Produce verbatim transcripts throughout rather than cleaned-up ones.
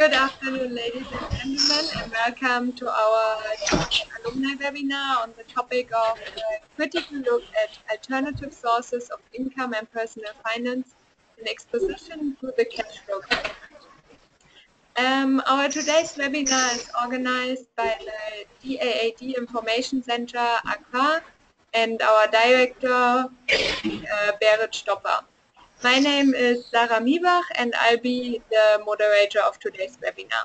Good afternoon, ladies and gentlemen, and welcome to our George alumni webinar on the topic of a critical look at alternative sources of income and personal finance in exposition to the cash flow concept. Um, our today's webinar is organized by the D A A D Information Center Accra and our director, uh, Berit Stoppa. My name is Sarah Miebach, and I'll be the moderator of today's webinar.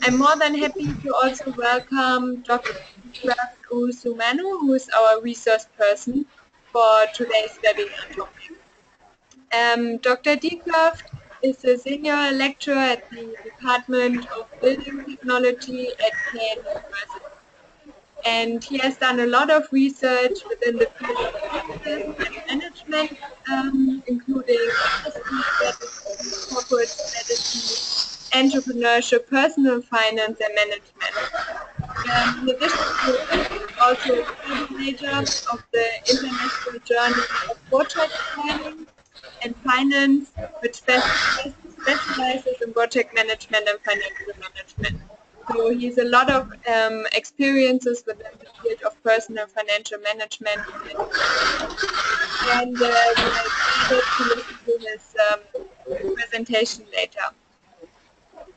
I'm more than happy to also welcome Doctor De-Graft Owusu Manu, who is our resource person for today's webinar topic. Um, Doctor De-Graft is a senior lecturer at the Department of Building Technology at K N U S T University. And he has done a lot of research within the field of business and management, um, including corporate strategy, entrepreneurship, personal finance, and management. Um, in addition, he is also a coordinator of the International Journal of Project Planning and Finance, which specializes in project management and financial management. So he has a lot of um, experiences within the field of personal financial management, and uh, we'll get to listen to his um, presentation later.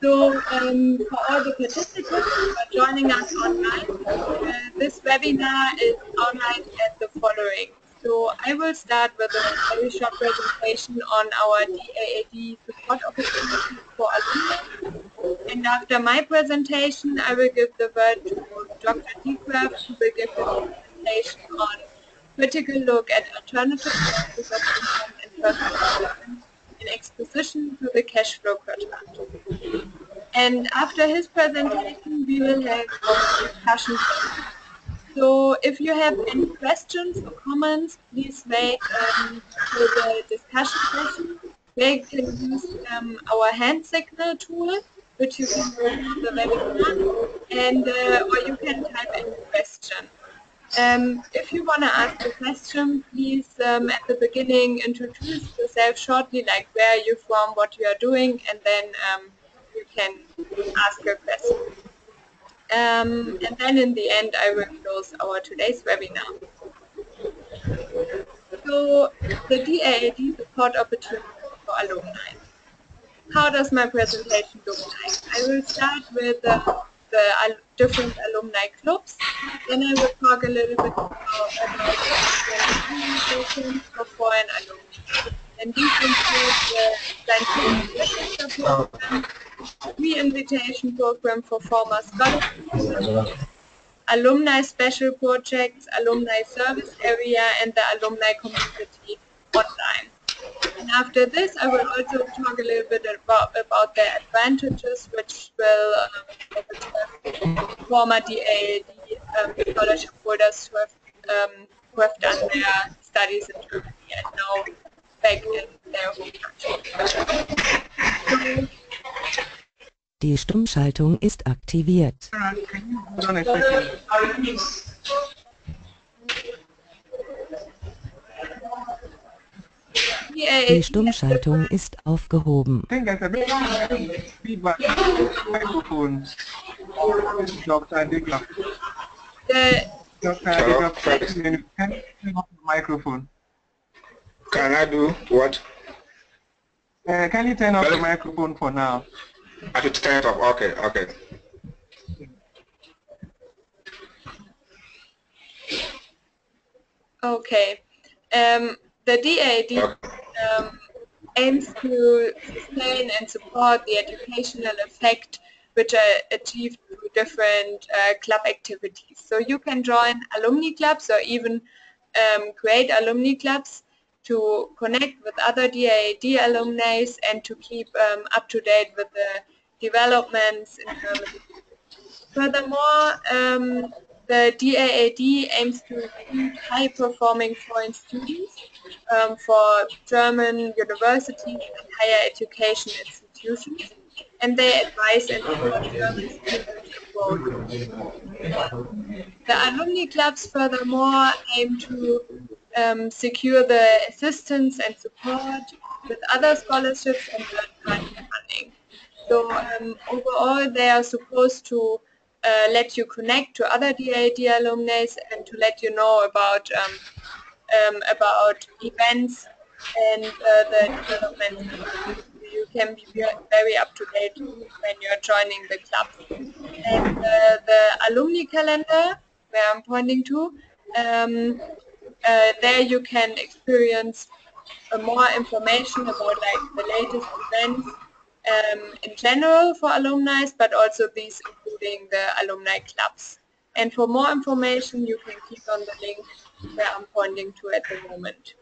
So um, for all the participants who are joining us online, uh, this webinar is outlined as the following. So I will start with a very short presentation on our D A A D support opportunities for alumni. And after my presentation, I will give the word to Doctor De-Graft, who will give a presentation on critical look at alternative sources of income and personal development in exposition to the cash flow quadrant. And after his presentation, we will have a discussion. So if you have any questions or comments, please wait um, for the discussion session. They can use um, our hand signal tool, which you can use on the webinar, and, uh, or you can type any question. Um, if you want to ask a question, please um, at the beginning introduce yourself shortly, like where you're from, what you are doing, and then um, you can ask your question. Um, and then in the end, I will close our today's webinar. So, the D A A D support opportunity for alumni. How does my presentation look like? I will start with uh, the al different alumni clubs. Then I will talk a little bit about organizations for foreign alumni. And these include the scientific register program, re-invitation program for former scholars, alumni special projects, alumni service area, and the alumni community online. And after this, I will also talk a little bit about, about their advantages, which will um, former D A A D um, scholarship holders who have, um, who have done their studies in Germany and now back in their home country. So, die Stummschaltung ist aktiviert. Die Stummschaltung ist aufgehoben. Can I do what? Uh, can you turn off the microphone for now? I should stand up. Okay, okay. Okay. Um, the D A A D um, aims to sustain and support the educational effect which are achieved through different uh, club activities. So you can join alumni clubs or even um, create alumni clubs to connect with other D A A D alumni and to keep um, up to date with the developments in Germany. Furthermore, um, the D A A D aims to recruit high-performing foreign students um, for German universities and higher education institutions, and they advise and support German students abroad. The alumni clubs, furthermore, aim to Um, secure the assistance and support with other scholarships and third-party funding. So um, overall, they are supposed to uh, let you connect to other D A A D alumni and to let you know about um, um, about events and uh, the development. You can be very up to date when you're joining the club. And uh, the alumni calendar, where I'm pointing to, um, uh, there you can experience uh, more information about like the latest events um, in general for alumni, but also these including the alumni clubs. And for more information, you can click on the link where I'm pointing to at the moment.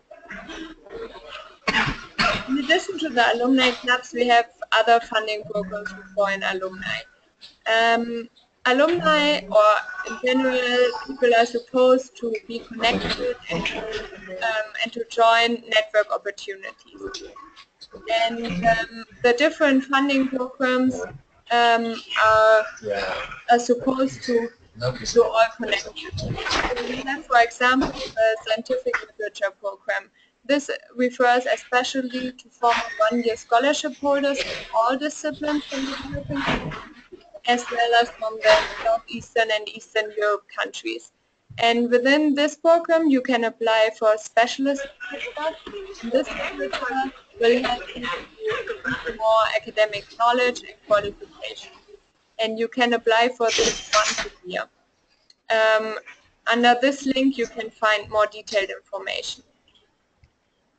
In addition to the alumni clubs, we have other funding programs for foreign alumni. Um, alumni, or in general, people are supposed to be connected and, um, and to join network opportunities. And um, the different funding programs um, are, are supposed to to all connect you. So we have, for example, the scientific literature program. This refers especially to former one-year scholarship holders in all disciplines from the European countries, as well as from the Northeastern and Eastern Europe countries. And within this program, you can apply for specialist literature. This literature will help you with more academic knowledge and qualification. And you can apply for this once a year. Um, under this link, you can find more detailed information.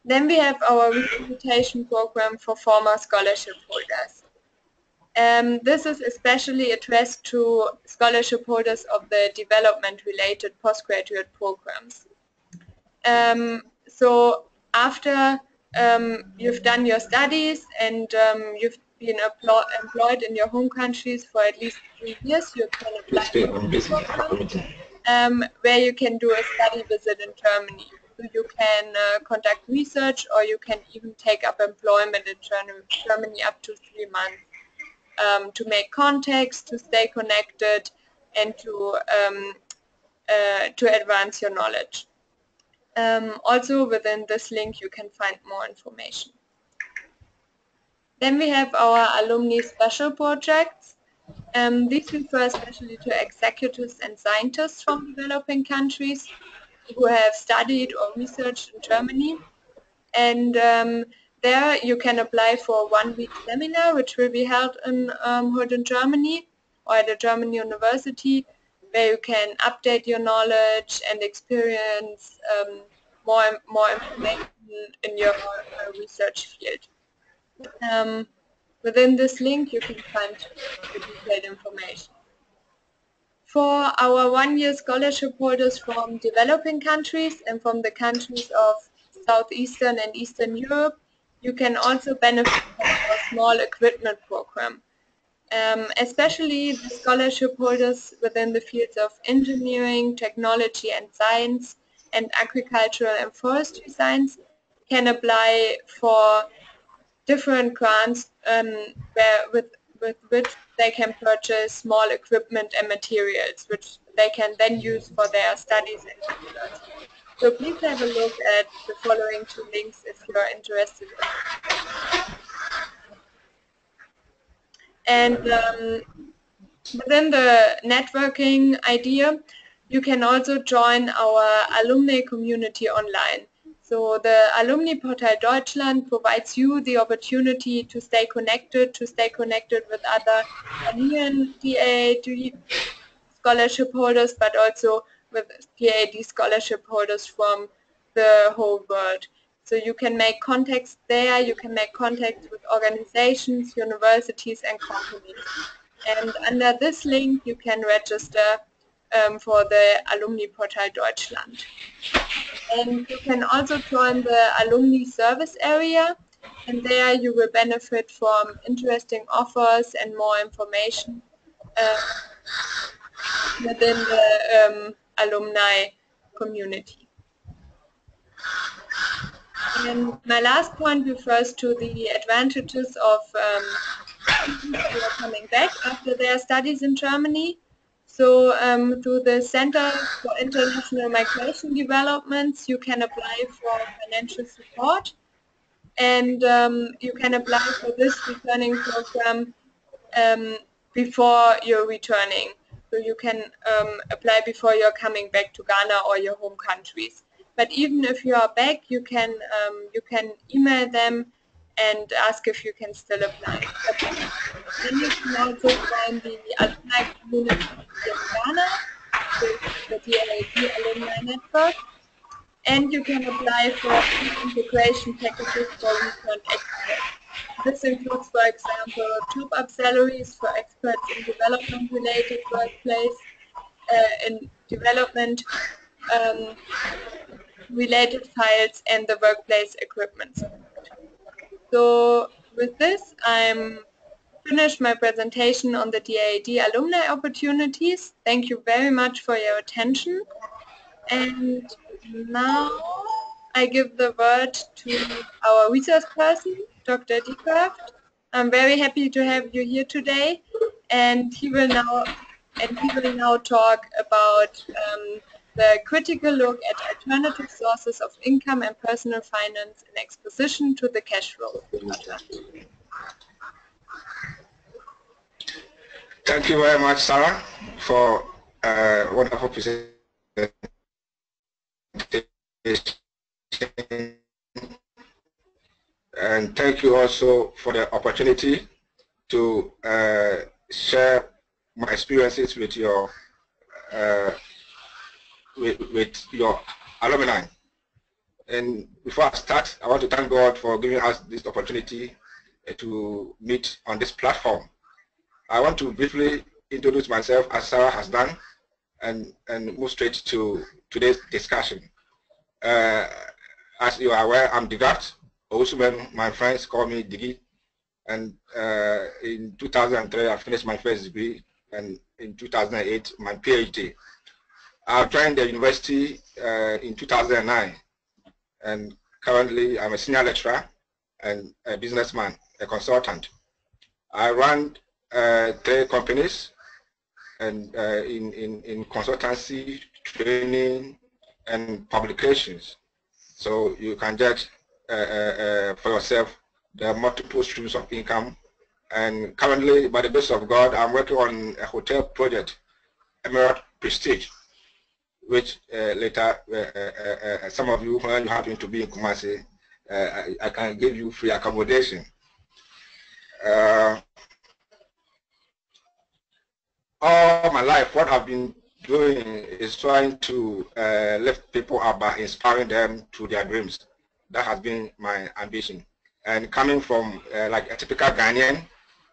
Then we have our rehabilitation program for former scholarship holders. Um, this is especially addressed to scholarship holders of the development-related postgraduate programs. Um, so after um, you've done your studies and um, you've been employed in your home countries for at least three years, you can apply for um, where you can do a study visit in Germany. You can uh, conduct research, or you can even take up employment in Germany up to three months um, to make contacts, to stay connected, and to um, uh, to advance your knowledge. Um, also, within this link, you can find more information. Then we have our alumni special projects. Um, these refer especially to executives and scientists from developing countries who have studied or researched in Germany, and um, there you can apply for a one-week seminar which will be held in, um, held in Germany or at a German university, where you can update your knowledge and experience um, more more information in your uh, research field. Um, within this link you can find the detailed information. For our one-year scholarship holders from developing countries and from the countries of Southeastern and Eastern Europe, you can also benefit from a small equipment program. Um, especially the scholarship holders within the fields of engineering, technology and science, and agricultural and forestry science can apply for different grants um, where with with which they can purchase small equipment and materials, which they can then use for their studies and research. So please have a look at the following two links if you are interested in it. And um, within the networking idea, you can also join our alumni community online. So the Alumni Portal Deutschland provides you the opportunity to stay connected, to stay connected with other Ghanaian D A A D scholarship holders, but also with D A A D scholarship holders from the whole world. So you can make contacts there, you can make contacts with organizations, universities and companies. And under this link you can register Um, for the Alumni Portal Deutschland. And you can also join the alumni service area, and there you will benefit from interesting offers and more information uh, within the um, alumni community. And my last point refers to the advantages of um, coming back after their studies in Germany. So um, through the Center for International Migration Developments, you can apply for financial support, and um, you can apply for this returning program um, before you're returning. So you can um, apply before you're coming back to Ghana or your home countries. But even if you are back, you can um, you can email them and ask if you can still apply. Then you can also find the alumni community in Ghana, the D A A D alumni network, and you can apply for integration packages for returned experts. This includes, for example, top-up salaries for experts in development-related workplace, uh, in development um, related files, and the workplace equipment. So with this, I'm finished my presentation on the D A A D alumni opportunities. Thank you very much for your attention. And now I give the word to our resource person, Doctor De-Graft. I'm very happy to have you here today, and he will now and he will now talk about um, the critical look at alternative sources of income and personal finance in exposition to the cash flow. Thank you very much, Sarah, for uh, wonderful presentation. And thank you also for the opportunity to uh, share my experiences with your uh, with, with your alumni. And before I start, I want to thank God for giving us this opportunity to meet on this platform. I want to briefly introduce myself, as Sarah has done, and and move straight to today's discussion. Uh, as you are aware, I'm De-Graft Owusu Manu. My friends call me Diggy, and uh, in two thousand three I finished my first degree, and in two thousand eight my PhD. I joined the university uh, in two thousand nine, and currently I'm a senior lecturer and a businessman, a consultant. I run uh, three companies, and uh, in, in, in consultancy, training, and publications. So you can judge Uh, uh, for yourself the multiple streams of income. And currently, by the grace of God, I'm working on a hotel project, Emerald Prestige, which uh, later uh, uh, uh, some of you, when you happen to be in Kumasi, uh, I, I can give you free accommodation. Uh, all my life, what I've been doing is trying to uh, lift people up by inspiring them to their dreams. That has been my ambition. And coming from uh, like a typical Ghanaian,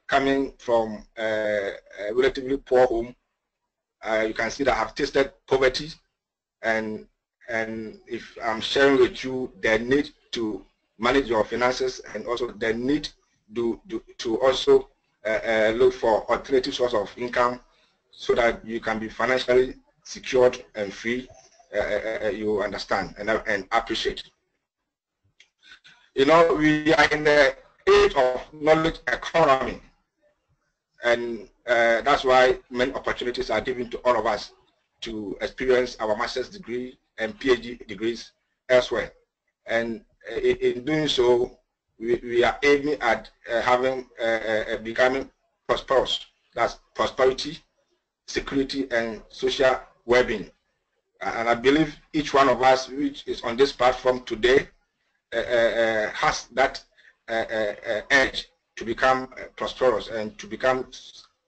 coming from uh, a relatively poor home, uh, you can see that I've tasted poverty. And and if I'm sharing with you the need to manage your finances, and also the need to to, to also uh, uh, look for alternative source of income, so that you can be financially secured and free, uh, uh, you understand and and appreciate. You know, we are in the age of knowledge economy, and uh, that's why many opportunities are given to all of us to experience our master's degree and PhD degrees elsewhere. And in, in doing so, we, we are aiming at uh, having uh, uh, becoming prosperous. That's prosperity, security, and social well-being. And I believe each one of us, which is on this platform today, Uh, uh, has that uh, uh, edge to become prosperous and to become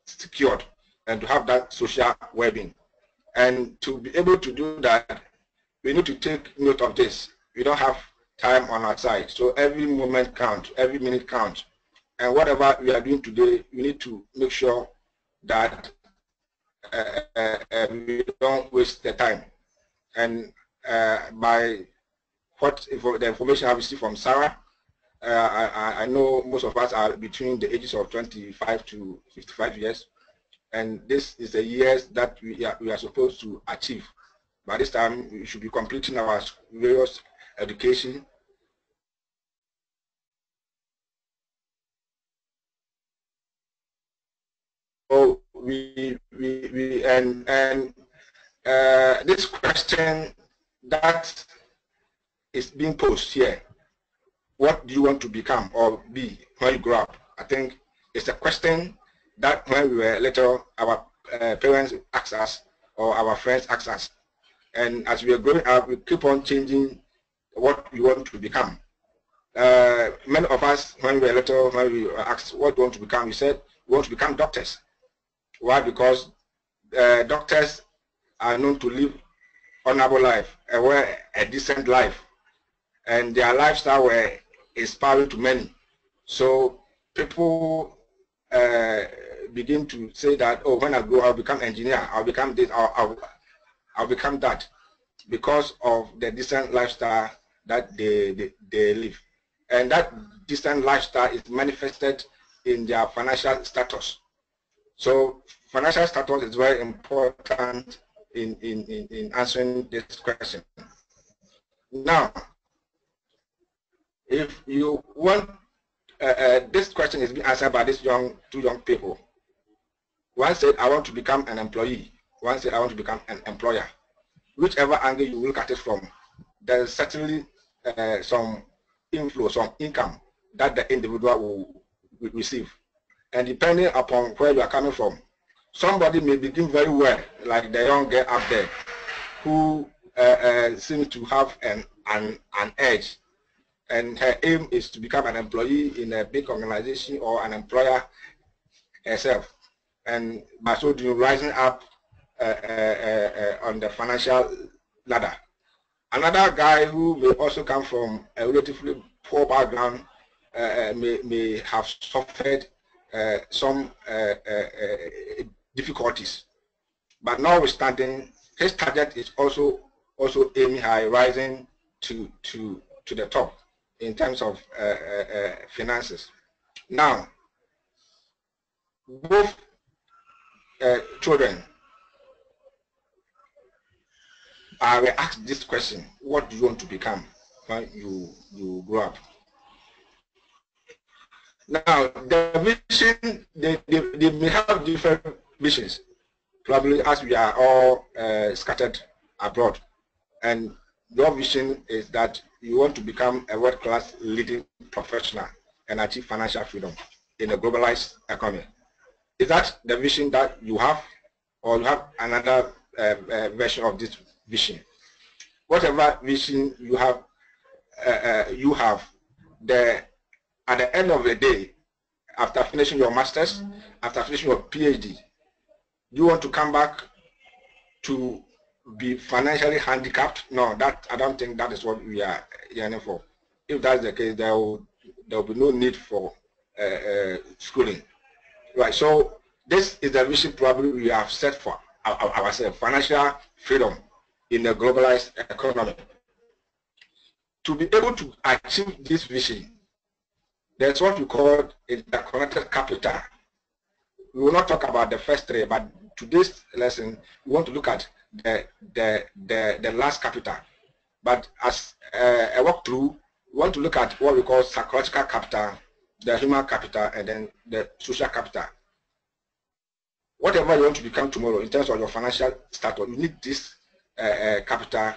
secured and to have that social well-being. And to be able to do that, we need to take note of this. We don't have time on our side, so every moment counts, every minute counts. And whatever we are doing today, we need to make sure that uh, uh, uh, we don't waste the time. And uh, by what the information I received from Sarah, uh, I, I know most of us are between the ages of twenty-five to fifty-five years, and this is the years that we are, we are supposed to achieve. By this time, we should be completing our various education. So we, we, we and, and uh, this question that it's being posed here. What do you want to become or be when you grow up? I think it's a question that when we were little, our uh, parents asked us or our friends asked us. And as we are growing up, we keep on changing what we want to become. Uh, many of us, when we were little, when we were asked what we want to become, we said we want to become doctors. Why? Because uh, doctors are known to live honorable life, a, a decent life, and their lifestyle were inspiring to many. So people uh, begin to say that, oh, when I grow, I'll become engineer, I'll become this, I'll, I'll, I'll become that, because of the decent lifestyle that they, they, they live. And that decent lifestyle is manifested in their financial status. So financial status is very important in, in, in answering this question. Now, if you want, uh, uh, this question is being answered by these young, two young people. One said, I want to become an employee. One said, I want to become an employer. Whichever angle you look at it from, there is certainly uh, some inflow, some income that the individual will, will receive. And depending upon where you are coming from, somebody may begin very well, like the young girl up there, who uh, uh, seems to have an, an, an edge. And her aim is to become an employee in a big organization or an employer herself. And by so doing, rising up uh, uh, uh, on the financial ladder. Another guy who may also come from a relatively poor background uh, may, may have suffered Uh, some uh, uh, uh, difficulties, but notwithstanding, his target is also also aiming high, rising to to to the top in terms of uh, uh, finances. Now, both uh, children are asked this question: what do you want to become when you you grow up? Now, the vision, they, they, they may have different visions, probably as we are all uh, scattered abroad. And your vision is that you want to become a world-class leading professional and achieve financial freedom in a globalized economy. Is that the vision that you have, or you have another uh, uh, version of this vision? Whatever vision you have, uh, uh, you have the at the end of the day, after finishing your master's, after finishing your PhD, you want to come back to be financially handicapped? No, that I don't think that is what we are yearning for. If that's the case, there will, there will be no need for uh, uh, schooling. Right, so this is the vision probably we have set for ourselves, financial freedom in a globalized economy. To be able to achieve this vision, that's what we call is the connected capital. We will not talk about the first three, but today's lesson, we want to look at the, the, the, the last capital. But as uh, a walkthrough, we want to look at what we call psychological capital, the human capital, and then the social capital. Whatever you want to become tomorrow in terms of your financial status, you need this uh, uh, capital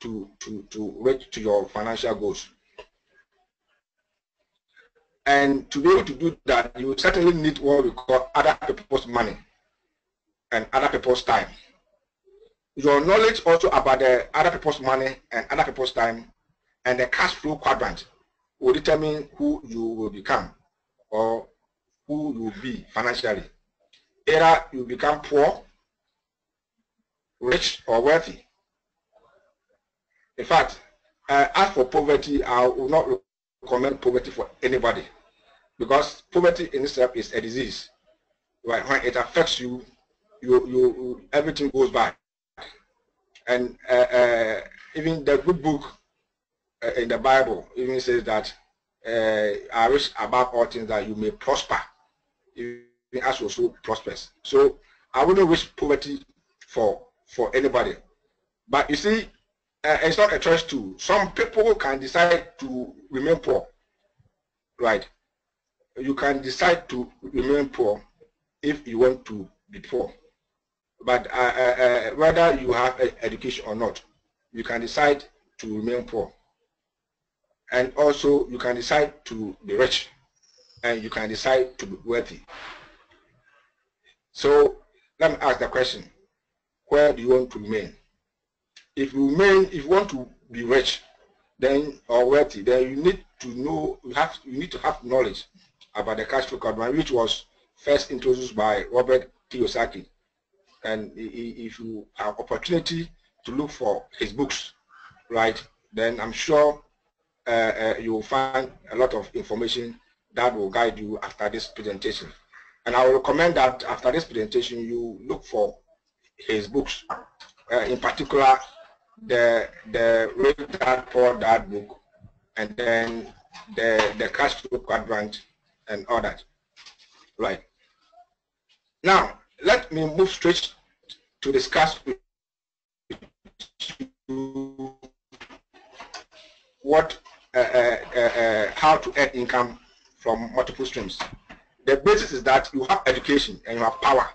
to, to, to reach to your financial goals. And to be able to do that, you certainly need what we call other people's money and other people's time. Your knowledge also about the other people's money and other people's time and the cash flow quadrant will determine who you will become or who you will be financially. Either you become poor, rich, or wealthy. In fact, uh, as for poverty, I will not recommend poverty for anybody, because poverty in itself is a disease. Right? When it affects you, you, you everything goes bad. And uh, uh, even the good book uh, in the Bible even says that uh, I wish above all things that you may prosper, even as your soul prospers. So I wouldn't wish poverty for for anybody. But you see, uh, it's not a choice too. Some people can decide to remain poor. Right? You can decide to remain poor if you want to be poor. But uh, uh, uh, whether you have uh, education or not, you can decide to remain poor. And also, you can decide to be rich, and you can decide to be wealthy. So let me ask the question, where do you want to remain? If you remain, if you want to be rich, then or wealthy, then you need to know, you have, you need to have knowledge about the cash flow economy, which was first introduced by Robert Kiyosaki. And if you have opportunity to look for his books, right, then I'm sure uh, uh, you will find a lot of information that will guide you after this presentation. And I will recommend that after this presentation, you look for his books, uh, in particular, the the Rich Dad Poor Dad book, and then the the cash flow quadrant and all that. Right. Now let me move straight to discuss with you what uh, uh, uh, how to earn income from multiple streams. The basis is that you have education and you have power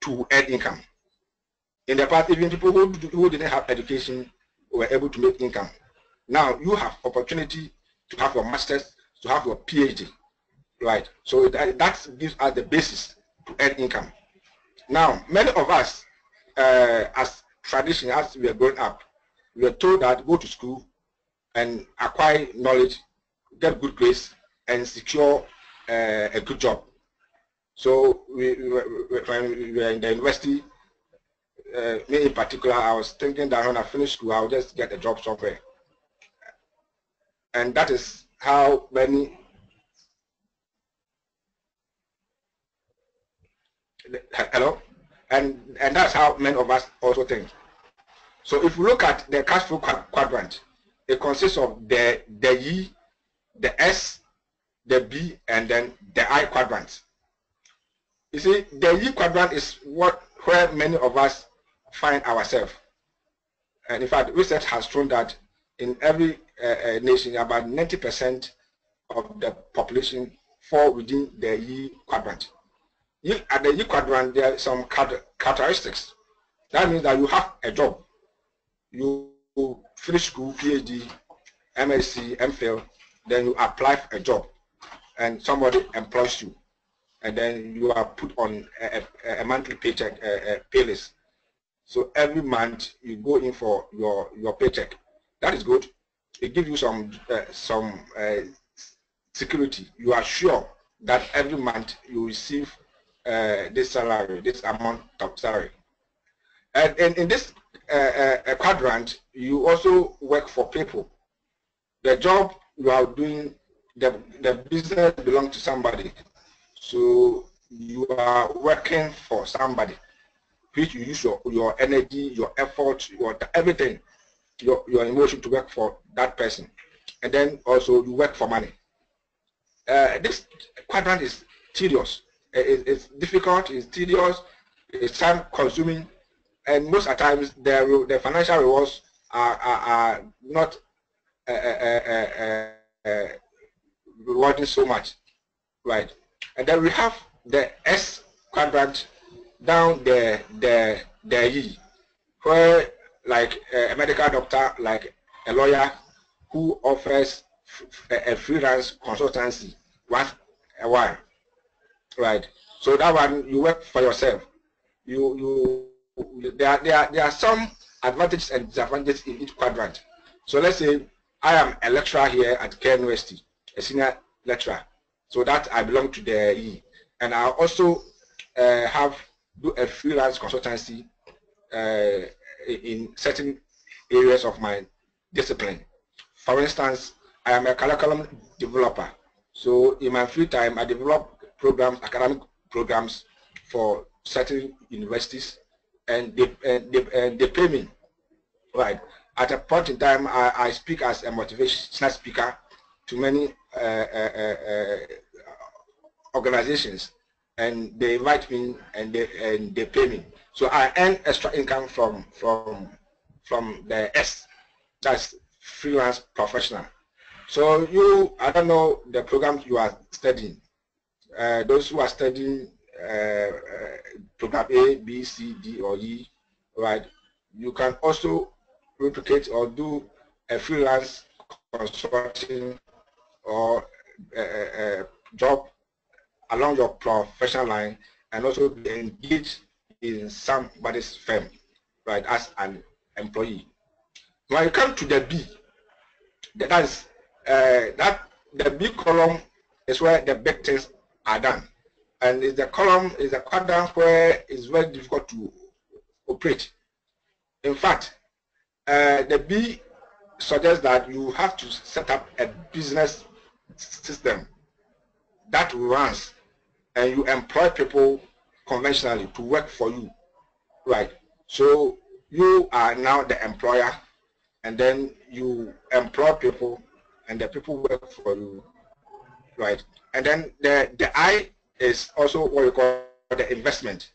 to earn income. In the past, even people who, who didn't have education were able to make income. Now you have opportunity to have your master's, to have your PhD, right? So that, that gives us the basis to earn income. Now, many of us, uh, as tradition, as we are growing up, we are told that go to school and acquire knowledge, get good grades, and secure uh, a good job. So we, when we are in the university, Uh, me in particular, I was thinking that when I finish school, I'll just get a job somewhere, and that is how many hello, and and that's how many of us also think. So if you look at the cash flow quadrant, it consists of the the E, the S, the B, and then the I quadrant. You see, the E quadrant is what where many of us find ourselves, and in fact research has shown that in every uh, nation about ninety percent of the population fall within the E quadrant. You, at the E quadrant there are some characteristics. That means that you have a job, you finish school, PhD, MSc, MPhil, then you apply for a job and somebody employs you, and then you are put on a, a, a monthly paycheck a, a pay list. So every month you go in for your your paycheck. That is good. It gives you some uh, some uh, security. You are sure that every month you receive uh, this salary, this amount of salary. And, and in this uh, uh, quadrant, you also work for people. The job you are doing, the the business belongs to somebody. So you are working for somebody, which you use your, your energy, your effort, your everything, your, your emotion to work for that person. And then also you work for money. Uh, this quadrant is tedious. It, it's difficult, it's tedious, it's time consuming, and most of the times the, the financial rewards are, are, are not uh, uh, uh, uh, rewarding so much, right? And then we have the S quadrant down the the the E, where like a medical doctor, like a lawyer who offers a freelance consultancy once a while, right? So that one you work for yourself. You you there are, there are, there are some advantages and disadvantages in each quadrant. So let's say I am a lecturer here at K N U S T, a senior lecturer. So that I belong to the E, and I also uh, have do a freelance consultancy uh, in certain areas of my discipline. For instance, I am a curriculum developer. So in my free time, I develop programs, academic programs for certain universities, and they and they, and they pay me. Right. At a point in time, I, I speak as a motivational speaker to many Uh, uh, uh, organizations, and they invite me and they and they pay me. So I earn extra income from from from the S, that's freelance professional. So you, I don't know the programs you are studying. Uh, those who are studying uh, uh, program A, B, C, D, or E, right? You can also replicate or do a freelance consulting or a, a job along your professional line, and also engaged in somebody's firm, right, as an employee. When you come to the B, that is uh, that the B column is where the big things are done, and is the column is a quadrant where it's very difficult to operate. In fact, uh, the B suggests that you have to set up a business system that runs, and you employ people conventionally to work for you, right? So you are now the employer, and then you employ people, and the people work for you, right? And then the the I is also what we call the investment.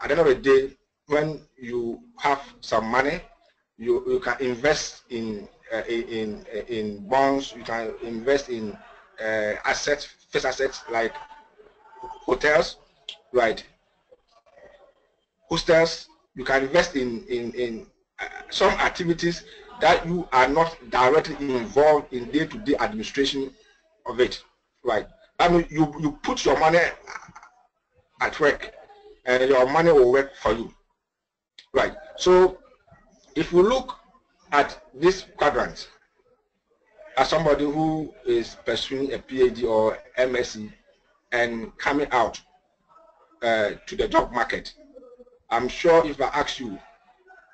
At the end of the day, when you have some money, you you can invest in uh, in in bonds. You can invest in uh, assets, fixed assets like hotels, right? Hostels. You can invest in in in uh, some activities that you are not directly involved in day-to-day administration of it, right? I mean, you you put your money at work, and your money will work for you, right? So, if you look at this quadrant, as somebody who is pursuing a PhD or M S c and coming out uh, to the job market, I'm sure if I ask you,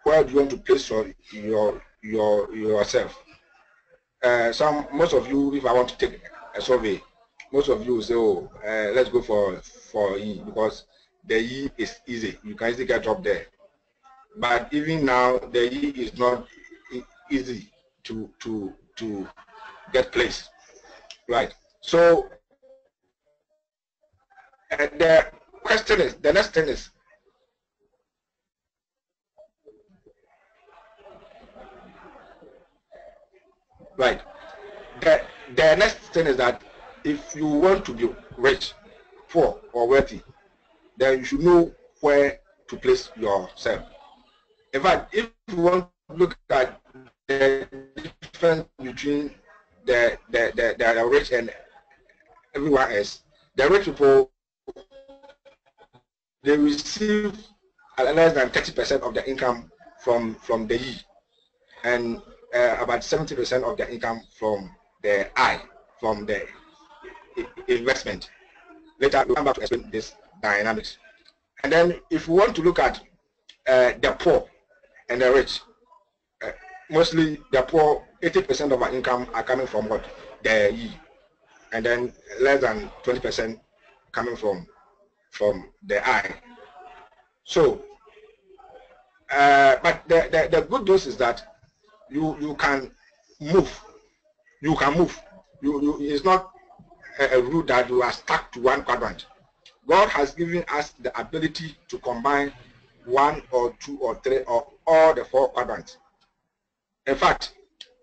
where do you want to place your your your yourself? Uh, some most of you, if I want to take a survey, most of you will say, "Oh, uh, let's go for for E because the E is easy. You can easily get a job there." But even now, the E is not easy to to to get placed, right? So uh, the question is, the next thing is, right? The the next thing is that if you want to be rich, poor, or wealthy, then you should know where to place yourself. In fact, if you want to look at the difference between the the, the, the rich and everyone else, the rich people, they receive less than thirty percent of their income from from the E, and uh, about seventy percent of their income from the I, from the investment. Later, we'll come back to explain this dynamics. And then, if you want to look at uh, the poor and the rich, uh, mostly the poor, eighty percent of our income are coming from what? The E, and then less than twenty percent coming from from the I. So, uh, but the, the the good news is that you you can move, you can move. You, you it's not a, a rule that you are stuck to one quadrant. God has given us the ability to combine one or two or three or all the four quadrants. In fact,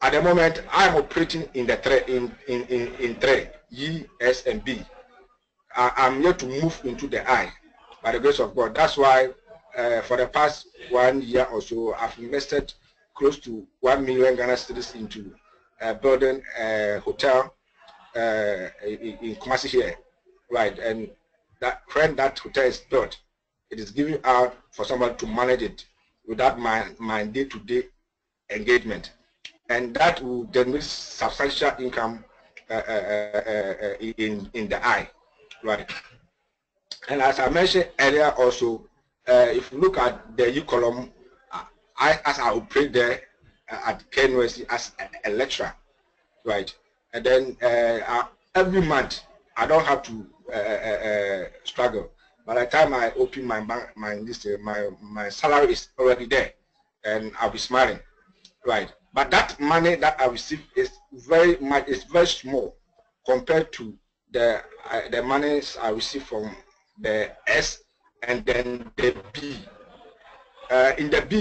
at the moment, I am operating in the three, in in in, in three, E, S, and B. I, I'm yet to move into the I, by the grace of God. That's why, uh, for the past one year or so, I've invested close to one million Ghana cedis into uh, building a hotel uh, in, in Kumasi here, right? And that when that hotel is built, it is given out for someone to manage it without my my day-to-day engagement, and that will generate substantial income uh, uh, uh, uh, in in the eye, right? And as I mentioned earlier, also, uh, if you look at the U column, I as I operate there at K N U S T as a lecturer, right? And then uh, every month I don't have to Uh, uh, uh, struggle. By the time I open my bank, my list, my my salary is already there, and I'll be smiling, right? But that money that I receive is very much, is very small compared to the uh, the monies I receive from the S and then the B. Uh, in the B,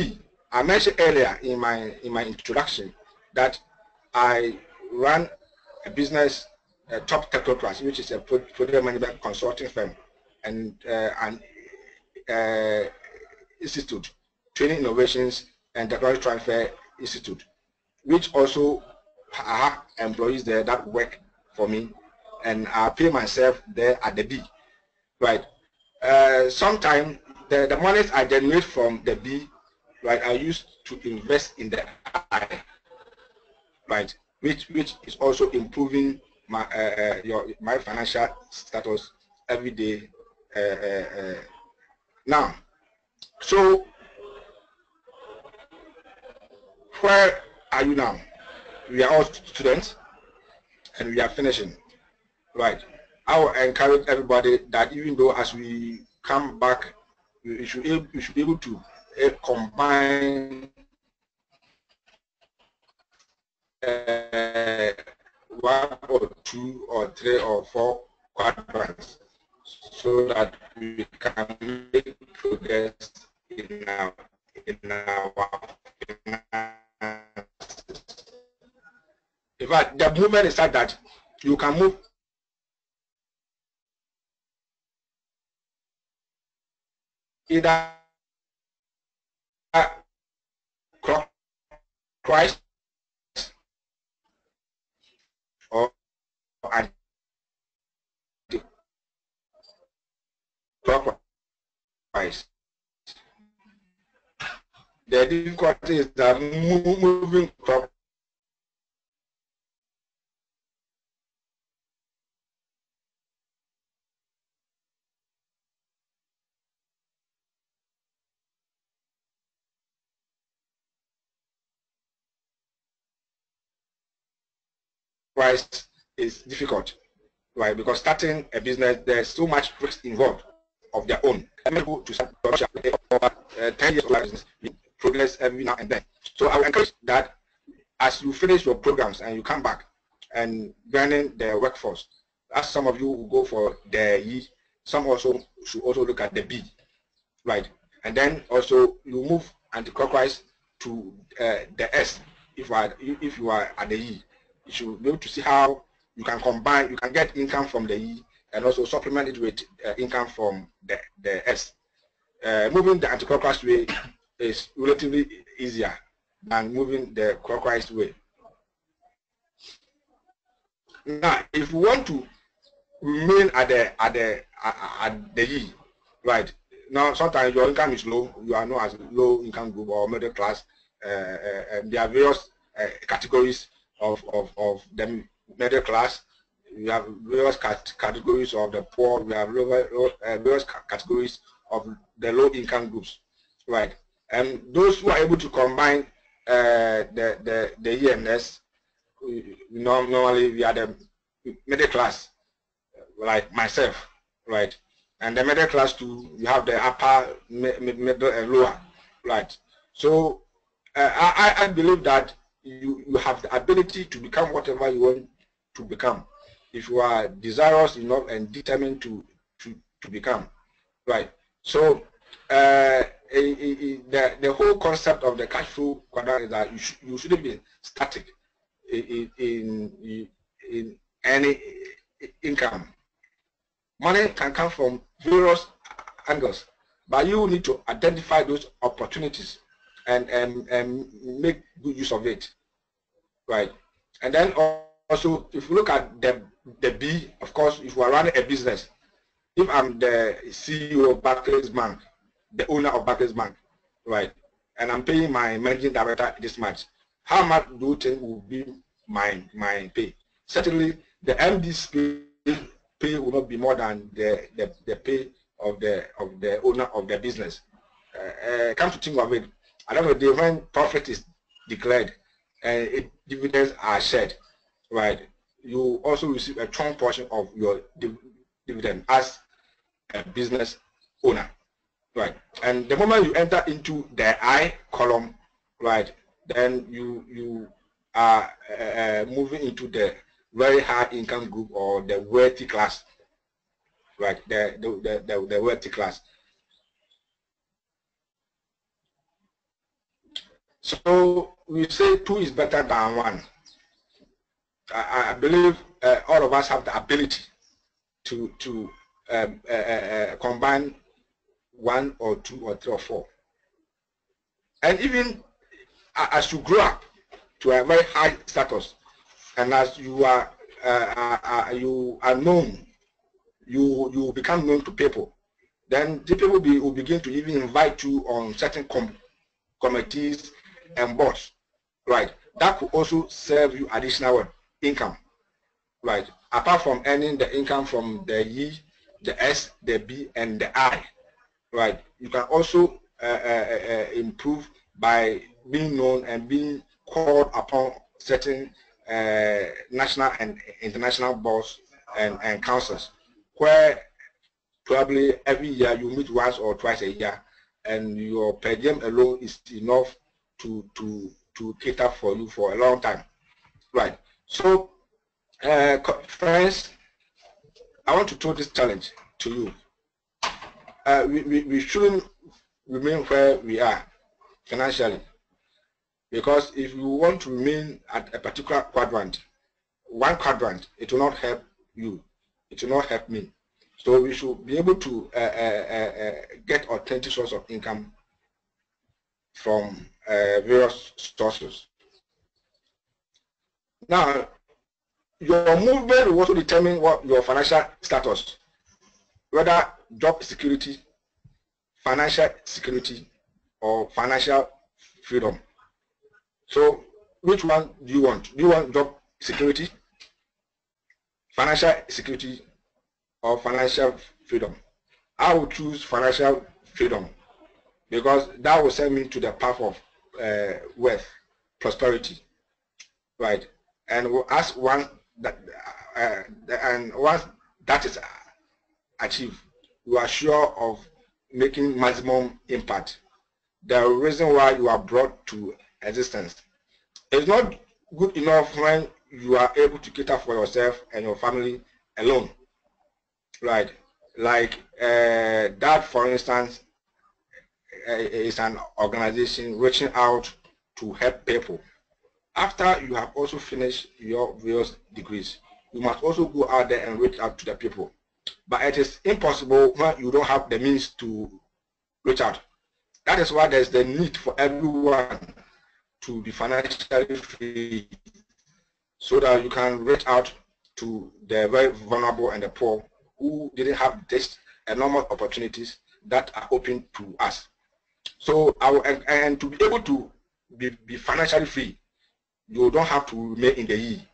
I mentioned earlier in my in my introduction that I run a business. Uh, Top Technocrats, which is a project management consulting firm, and uh, an uh, institute, Training Innovations and Technology Transfer Institute, which also I have employees there that work for me, and I pay myself there at the B, right? uh, sometimes the, the monies I generate from the B, right, are used to invest in the I, right, which which is also improving my uh, your my financial status every day. Uh, uh, now, so where are you now? We are all students, and we are finishing, right? I will encourage everybody that even though as we come back, we should we should be able to uh, combine uh, one or two or three or four quadrants, so that we can make progress in our in our. In fact, the movement is such that you can move either clockwise or anti-clockwise. The difficulty is that moving clockwise is difficult, right? Because starting a business, there's so much risk involved of their own. To start ten years progress every now and then. So I would encourage that as you finish your programs and you come back and joining the workforce, as some of you will go for the E, some also should also look at the B, right? And then also you move anti-clockwise to uh, the S if you are if you are at the E. You should be able to see how you can combine, you can get income from the E and also supplement it with uh, income from the, the S. Uh, moving the anti-clockwise way is relatively easier than moving the clockwise way. Now, if you want to remain at the, at the, at the E, right, now sometimes your income is low, you are known as low income group or middle class, uh, and there are various uh, categories Of, of, of the middle class. We have various cat categories of the poor, we have various categories of the low income groups, right? And those who are able to combine uh, the, the, the E M S, we, normally we are the middle class, like myself, right? And the middle class too, you have the upper, middle and lower, right? So uh, I, I believe that You, you have the ability to become whatever you want to become if you are desirous enough and determined to to, to become, right? So uh, a, a, the, the whole concept of the cash flow quadrant is that you, sh you shouldn't be static in, in, in any income. Money can come from various angles, but you need to identify those opportunities And, and, and make good use of it, right? And then also, if you look at the, the B, of course, if you are running a business, if I'm the C E O of Barclays Bank, the owner of Barclays Bank, right, and I'm paying my managing director this much, how much do you think will be my, my pay? Certainly, the M D's pay, pay will not be more than the, the, the pay of the, of the owner of the business. Uh, uh, come to think of it, at the end of the day, when profit is declared and uh, dividends are shared, right, you also receive a strong portion of your div dividend as a business owner, right? And the moment you enter into the I column, right, then you you are uh, moving into the very high income group or the wealthy class, right? The the the, the wealthy class. So we say two is better than one. I, I believe uh, all of us have the ability to to um, uh, uh, combine one or two or three or four. And even as you grow up to a very high status, and as you are uh, uh, you are known, you you become known to people, then people will, be, will begin to even invite you on certain com committees and boards, right? That could also serve you additional income, right? Apart from earning the income from the E, the S, the B, and the I, right? You can also uh, uh, uh, improve by being known and being called upon certain uh, national and international boards and, and councils, where probably every year you meet once or twice a year, and your per diem alone is enough to to to cater for you for a long time, right? So, uh, friends, I want to throw this challenge to you. Uh, we, we we shouldn't remain where we are financially, because if you want to remain at a particular quadrant, one quadrant, it will not help you. It will not help me. So we should be able to uh, uh, uh, get authentic source of income from uh, various sources. Now, your movement will also determine what your financial status, whether job security, financial security, or financial freedom. So, which one do you want? Do you want job security, financial security, or financial freedom? I will choose financial freedom, because that will send me to the path of uh, wealth, prosperity, right? And as once that uh, and once that is achieved, you are sure of making maximum impact. The reason why you are brought to existence is not good enough when you are able to cater for yourself and your family alone. Right, like uh, that, for instance, is an organization reaching out to help people. After you have also finished your various degrees, you must also go out there and reach out to the people. But it is impossible when you don't have the means to reach out. That is why there's the need for everyone to be financially free, so that you can reach out to the very vulnerable and the poor, who didn't have this enormous opportunities that are open to us. So, our, and, and to be able to be, be financially free, you don't have to remain in the E.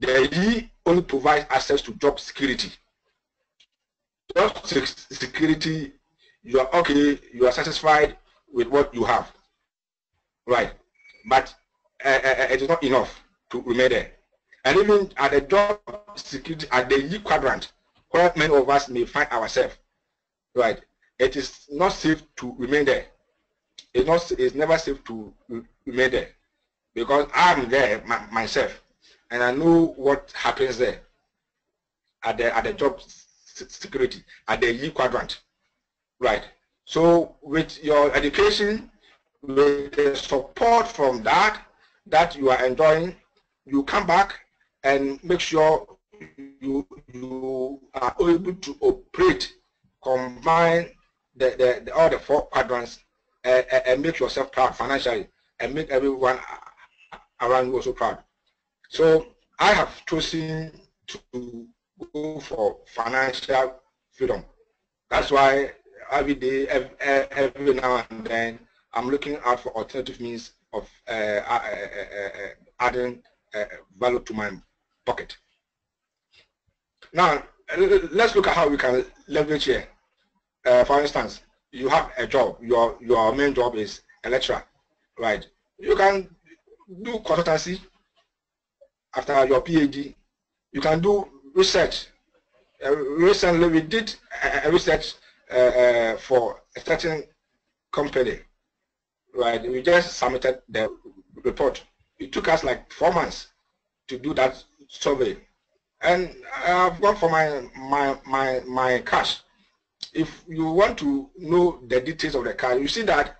The E only provides access to job security. Job security, you are okay, you are satisfied with what you have, right? But uh, it is not enough to remain there. And even at the job security, at the E quadrant, where many of us may find ourselves, right? It is not safe to remain there. It's not. It's never safe to remain there, because I'm there my, myself, and I know what happens there. At the at the job security, at the E quadrant, right? So with your education, with the support from that that you are enjoying, you come back and make sure you, you are able to operate, combine the, the, the, all the four quadrants, and, and make yourself proud financially, and make everyone around you also proud. So I have chosen to go for financial freedom. That's why every day, every, every now and then, I'm looking out for alternative means of uh, uh, uh, uh, adding Uh, value to my pocket. Now, let's look at how we can leverage here. Uh, for instance, you have a job. Your your main job is a lecturer, right? You can do consultancy after your P H D. You can do research. Uh, recently, we did a research uh, uh, for a certain company, right? We just submitted the report. It took us like four months to do that survey, and I've gone for my my my my cash. If you want to know the details of the cash, you see that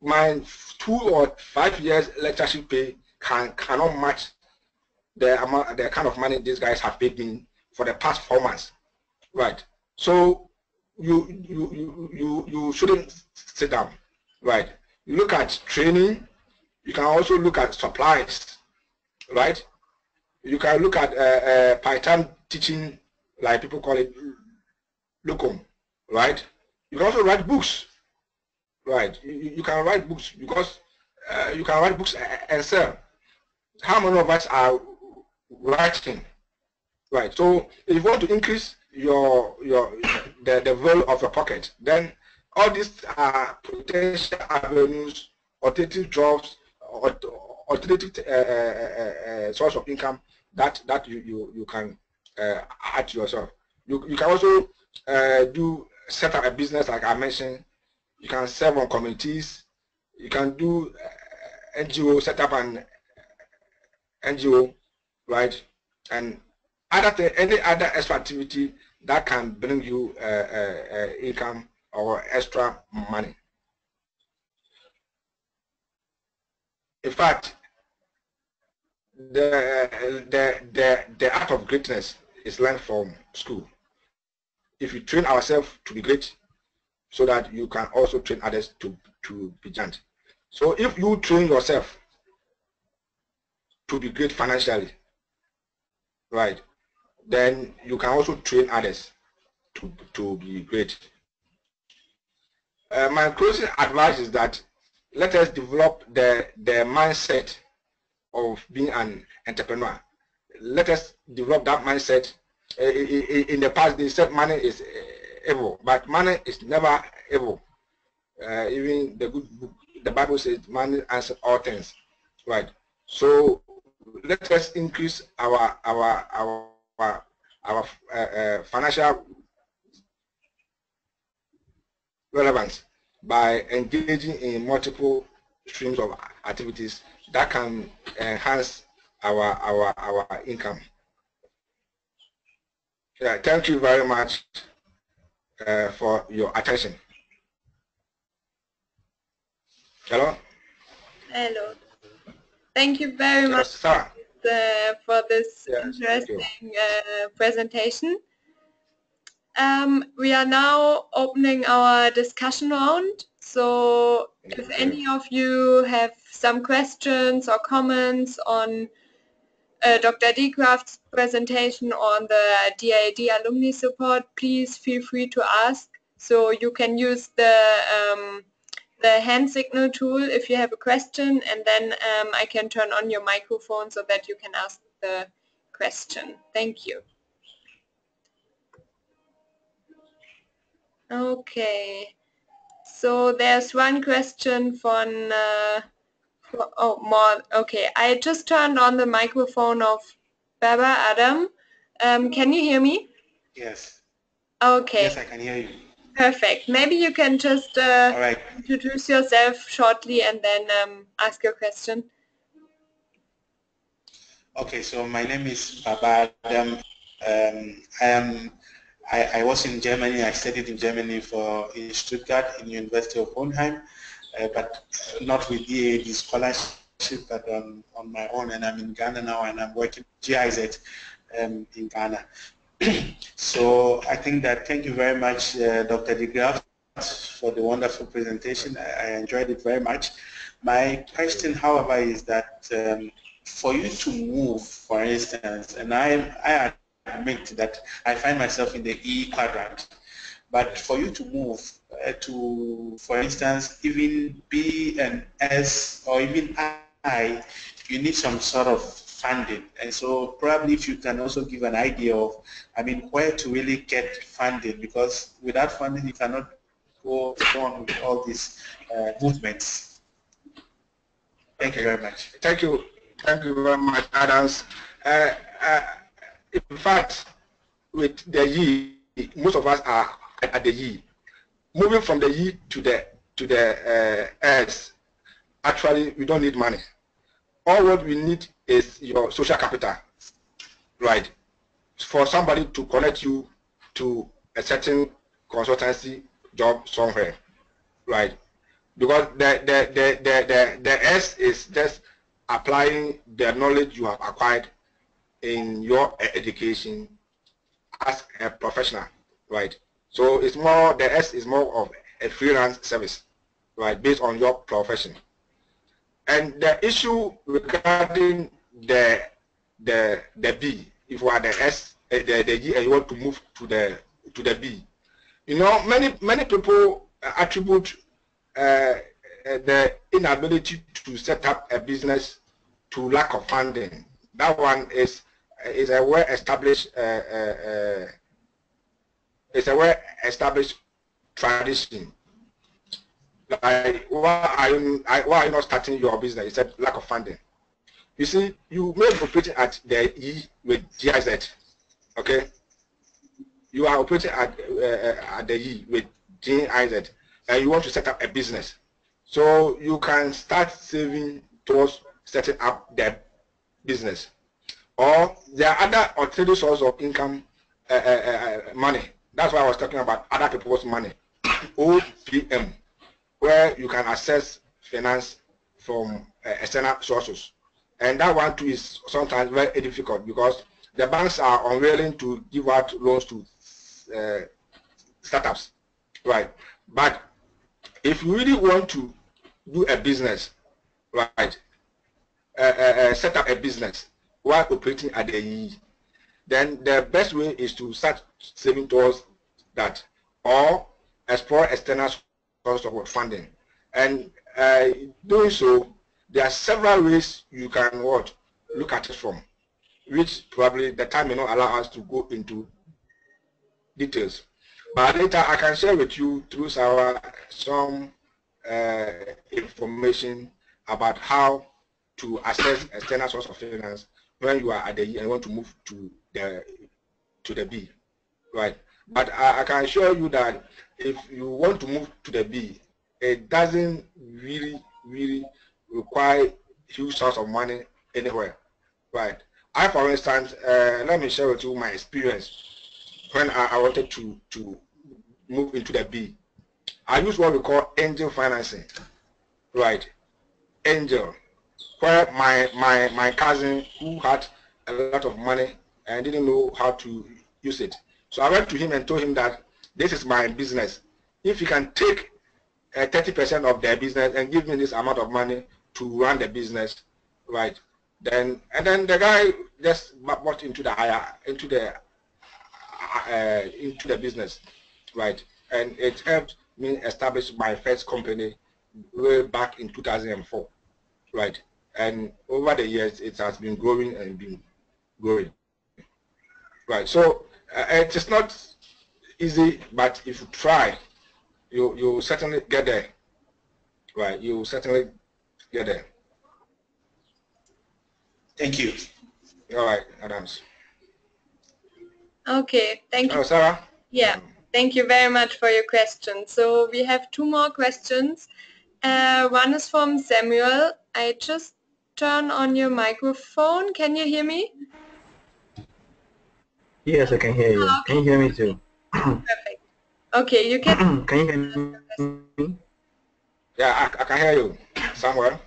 my two or five years lectureship pay can cannot match the amount, the kind of money these guys have paid me for the past four months, right? So you you you you, you shouldn't sit down, right? You look at training. You can also look at supplies, right? You can look at uh, uh, part-time teaching, like people call it locum, right? You can also write books, right? You, you can write books because uh, you can write books and sell. How many of us are writing, right? So if you want to increase your your the, the value of your pocket, then all these are potential avenues, alternative jobs, or alternative uh, uh, uh, source of income that that you you, you can uh, add to yourself. You you can also uh, do set up a business like I mentioned. You can serve on committees. You can do uh, N G O, set up an N G O, right? And other any other extra activity that can bring you uh, uh, income or extra money. In fact, the the the the art of greatness is learned from school. If you train ourselves to be great, so that you can also train others to to be giant. So if you train yourself to be great financially, right, then you can also train others to to be great. Uh, my closing advice is that let us develop the the mindset of being an entrepreneur. Let us develop that mindset. In the past, they said money is evil, but money is never evil. Uh, even the good book, the Bible says, "Money answers all things." Right. So let us increase our our our our, our uh, uh, financial relevance by engaging in multiple streams of activities that can enhance our our our income. Yeah, thank you very much uh, for your attention. Hello. Hello. Thank you very much, Sarah, uh, for this yes, interesting uh, presentation. Um, we are now opening our discussion round. So if any of you have some questions or comments on uh, Doctor De-Graft's presentation on the D A A D alumni support, please feel free to ask. So you can use the, um, the hand signal tool if you have a question, and then um, I can turn on your microphone so that you can ask the question. Thank you. Okay, so there's one question from, uh, oh, more, okay, I just turned on the microphone of Baba Adam. Um, can you hear me? Yes. Okay. Yes, I can hear you. Perfect. Maybe you can just uh, All right. introduce yourself shortly and then um, ask your question. Okay, so my name is Baba Adam. Um, I am I, I was in Germany. I studied in Germany for in Stuttgart in University of Hohenheim, uh, but not with D A A D scholarship, but on, on my own. And I'm in Ghana now, and I'm working G I Z um, in Ghana. So I think that thank you very much, uh, Doctor De-Graft, for the wonderful presentation. I, I enjoyed it very much. My question, however, is that um, for you to move, for instance, and I I. admit that I find myself in the E quadrant, but for you to move uh, to, for instance, even B and S or even I, you need some sort of funding. And so probably if you can also give an idea of, I mean, where to really get funding, because without funding you cannot go on with all these uh, movements. Thank you very much. Thank you. Thank you very much, Adams. Uh, uh, In fact, with the Y, most of us are at the Y. Moving from the Y to the to the uh, S, actually, we don't need money. All what we need is your social capital, right? For somebody to connect you to a certain consultancy job somewhere, right? Because the the the the the, the S is just applying the knowledge you have acquired in your education as a professional, right? So it's more, the S is more of a freelance service, right, based on your profession. And the issue regarding the the the B, if you are the S, the the G, and you want to move to the to the B, You know, many many people attribute uh, the inability to set up a business to lack of funding. That one is is a well-established uh, uh, is a well-established tradition. Like, why are you why are you not starting your business? It's a lack of funding. You see, you may be operating at the E with G I Z, okay? You are operating at, uh, at the E with G I Z, and you want to set up a business. So you can start saving towards setting up the business. Or there are other alternative sources of income, uh, uh, uh, money. That's why I was talking about other people's money, O P M, where you can access finance from uh, external sources. And that one too is sometimes very difficult because the banks are unwilling to give out loans to uh, startups, right? But if you really want to do a business, right, uh, uh, uh, set up a business while operating at the E E, then the best way is to start saving towards that or explore external sources of funding. And uh, doing so, there are several ways you can what, look at it from, which probably the time may not allow us to go into details. But later I can share with you through Sarah some uh, information about how to access external source of finance when you are at the E and want to move to the to the B, right? But I, I can assure you that if you want to move to the B, it doesn't really, really require huge amounts of money anywhere, right? I, for instance, uh, let me share with you my experience when I, I wanted to to move into the B. I used what we call angel financing, right? Angel, where my my my cousin who had a lot of money and didn't know how to use it. So I went to him and told him that this is my business. If you can take thirty percent of their business and give me this amount of money to run the business, right? Then and then the guy just bought into the higher, into the uh, into the business, right? And it helped me establish my first company way back in two thousand four, right? And over the years, it has been growing and been growing, right? So uh, it is not easy, but if you try, You you certainly get there, right? You certainly get there. Thank you. All right, Adams. Okay, thank you. Oh, Sarah. Yeah, thank you very much for your question. So we have two more questions. Uh, one is from Samuel. I just turn on your microphone. Can you hear me? Yes, I can hear you. Oh, okay. Can you hear me too? Perfect. Okay, you can. Can you hear me? Yeah, I, I can hear you, Samuel.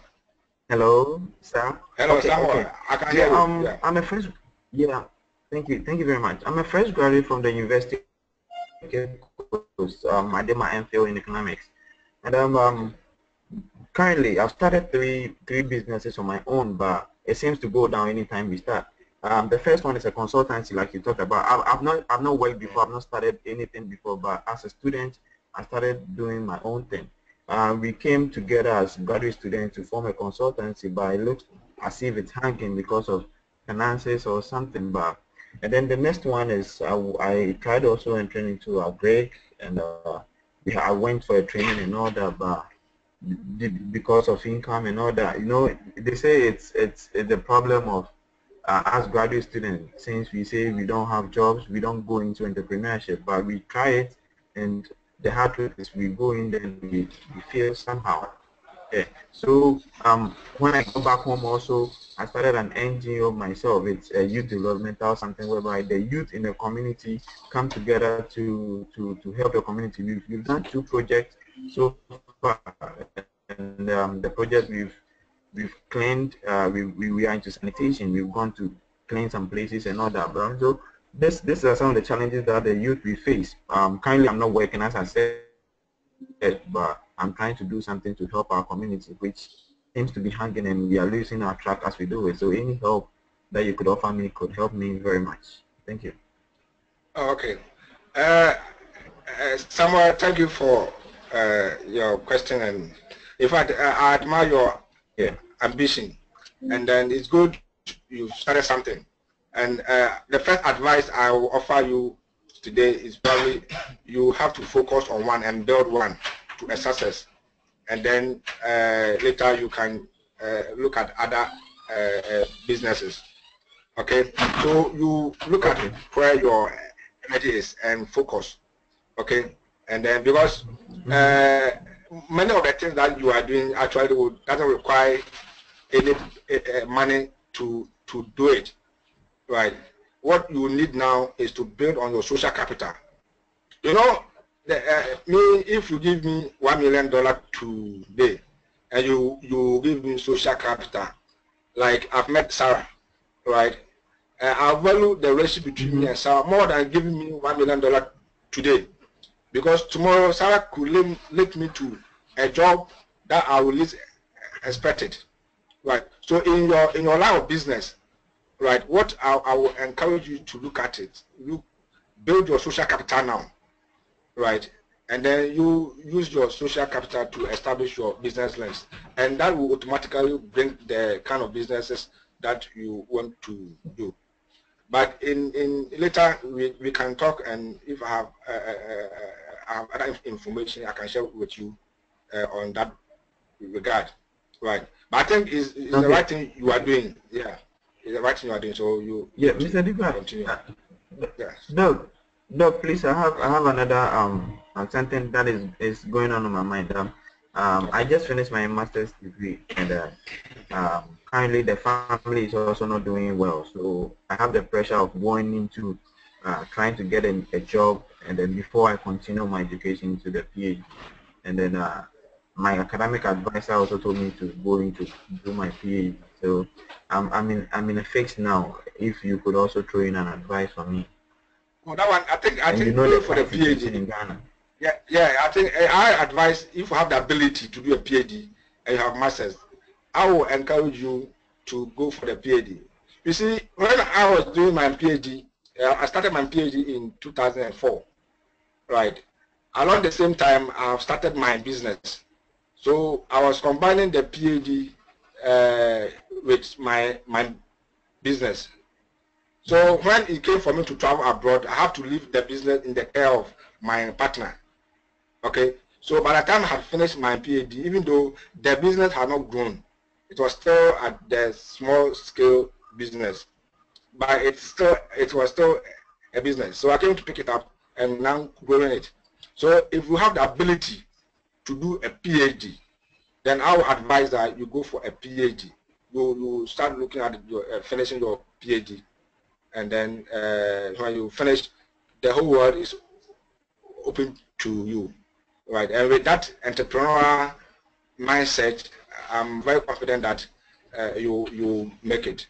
Hello, Sam. Hello, okay, Samuel. Okay. I can hear yeah, you. Um, yeah. I'm a first. Yeah, thank you, thank you very much. I'm a first graduate from the University of Hohenheim. I did my M Phil in economics, and um, um, currently I've started three three businesses on my own, but it seems to go down anytime we start. Um, the first one is a consultancy, like you talked about. I've, I've not, I've not worked before. I've not started anything before. But as a student, I started doing my own thing. Uh, we came together as graduate students to form a consultancy, but it looks as if it's hanging because of finances or something. But and then the next one is I, I tried also entering into a break, and uh, I went for a training and all that, but because of income and all that, you know, they say it's it's, it's the problem of. Uh, as graduate students, since we say we don't have jobs, we don't go into entrepreneurship, but we try it, and the hard truth is we go in there and we, we fail somehow. Yeah. So um, when I go back home also, I started an N G O myself. It's a youth developmental something whereby the youth in the community come together to, to, to help the community. We've, we've done two projects so far, and um, the project we've We've cleaned, uh, we, we, we are into sanitation, we've gone to clean some places and all that. But so this, this are some of the challenges that the youth we face. Um, currently I'm not working, as I said, but I'm trying to do something to help our community, which seems to be hanging and we are losing our track as we do it. So any help that you could offer me could help me very much. Thank you. Okay. Uh, uh, Samuel, thank you for uh, your question, and in fact, I, I admire your yeah, ambition. Mm-hmm. And then it's good you started something. And uh, the first advice I will offer you today is probably you have to focus on one and build one to a success, and then uh, later you can uh, look at other uh, businesses. Okay, so you look at it where your energy is and focus. Okay, and then because uh, many of the things that you are doing actually would, doesn't require any uh, money to to do it, right? What you need now is to build on your social capital. You know, the, uh, me, if you give me one million dollars today, and you you give me social capital, like I've met Sarah, right? Uh, I value the relationship between mm-hmm. me and Sarah more than giving me one million dollars today, because tomorrow Sarah could lead, lead me to a job that I will least expect it, right? So in your in your line of business, right, what I, I will encourage you to look at it. You build your social capital now, right, and then you use your social capital to establish your business lens, and that will automatically bring the kind of businesses that you want to do. But in in later we, we can talk, and if I have, uh, uh, I have other information I can share with you uh, on that regard, right? But I think it's, it's okay. The right thing you are doing, yeah. It's the right thing you are doing, so you yeah, Mister Diga, continue. Uh, yes. No, no, please. I have I have another um something that is is going on in my mind. Um, um I just finished my master's degree, and uh, um, currently the family is also not doing well. So I have the pressure of going into uh, trying to get a, a job, and then before I continue my education to the PhD, and then uh, my academic advisor also told me to go into do my PhD. So I'm I'm in I'm in a fix now. If you could also throw in an advice for me. Well, that one I think I and think you know for the PhD in Ghana. Yeah, yeah. I think I advise if you have the ability to do a PhD and you have masters, I will encourage you to go for the PhD. You see, when I was doing my PhD, uh, I started my PhD in two thousand four, right? Along the same time, I've started my business, so I was combining the PhD. Uh, with my my business. So when it came for me to travel abroad, I have to leave the business in the care of my partner. Okay. So by the time I had finished my PhD, even though the business had not grown, it was still at the small scale business. But it's still it was still a business. So I came to pick it up and now growing it. So if you have the ability to do a PhD, then I would advise that you go for a PhD. You, you start looking at your, uh, finishing your PhD, and then uh, when you finish, the whole world is open to you, right? And with that entrepreneurial mindset, I'm very confident that uh, you you make it.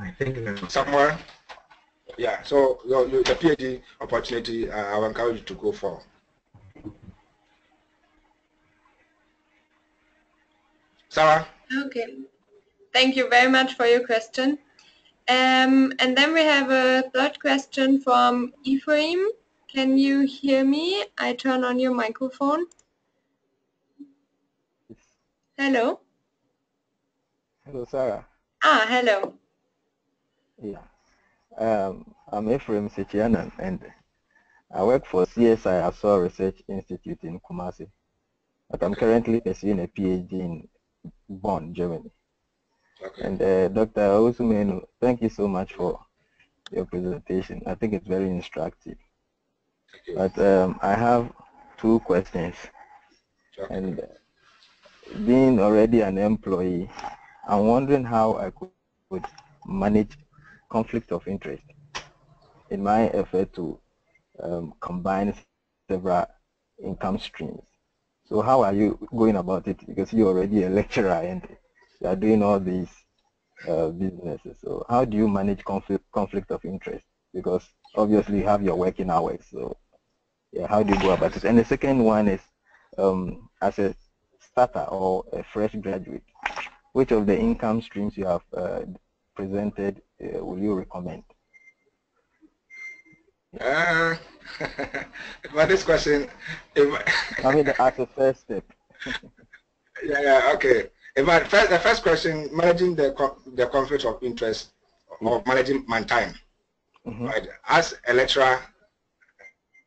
I think somewhere, yeah. So your, your, the PhD opportunity, uh, I would encourage you to go for. Sarah. Okay, thank you very much for your question. Um, and then we have a third question from Ephraim. Can you hear me? I turn on your microphone. Hello. Hello, Sarah. Ah, hello. Yeah, um, I'm Ephraim Sechianan, and I work for C S I Asua Research Institute in Kumasi, but I'm currently pursuing a PhD in Bonn, Germany. Okay. And uh, Doctor Owusu Manu, thank you so much for your presentation. I think it's very instructive. But um, I have two questions. Sure. And uh, being already an employee, I'm wondering how I could manage conflict of interest in my effort to um, combine several income streams. So how are you going about it? Because you're already a lecturer and you are doing all these uh, businesses. So how do you manage conflict conflict of interest? Because obviously you have your working hours. So yeah, how do you go about it? And the second one is, um, as a starter or a fresh graduate, which of the income streams you have uh, presented uh, will you recommend? Uh, but this question, if I mean, ask the first step. yeah, yeah, okay. If I, first, the first question, managing the the conflict of interest, or managing my time. Mm-hmm. Right? As a lecturer,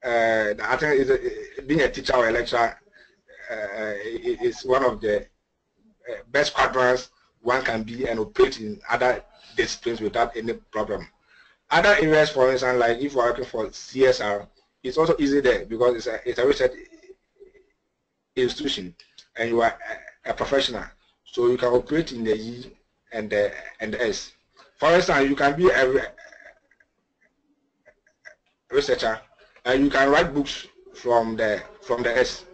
uh, I think is a, being a teacher or a lecturer uh, is one of the best quadrants one can be and operate in other disciplines without any problem. Other areas, for instance, like if we're working for C S R, it's also easy there because it's a, it's a research institution and you are a, a professional. So you can operate in the E and the, and the S. For instance, you can be a, a researcher and you can write books from the, from the S.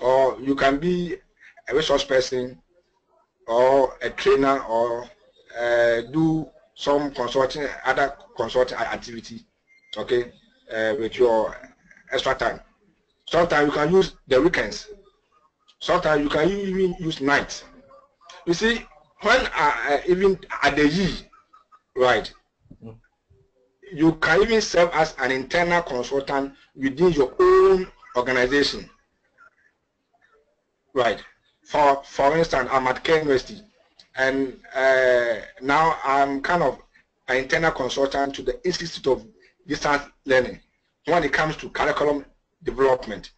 Or you can be a resource person or a trainer or uh, do some consulting, other consulting activity, okay, uh, with your extra time. Sometimes you can use the weekends. Sometimes you can even use nights. You see, when uh, even at the year, right, you can even serve as an internal consultant within your own organization, right? For for instance, I'm at K N U S T. And uh, now I'm kind of an internal consultant to the Institute of Distance Learning when it comes to curriculum development,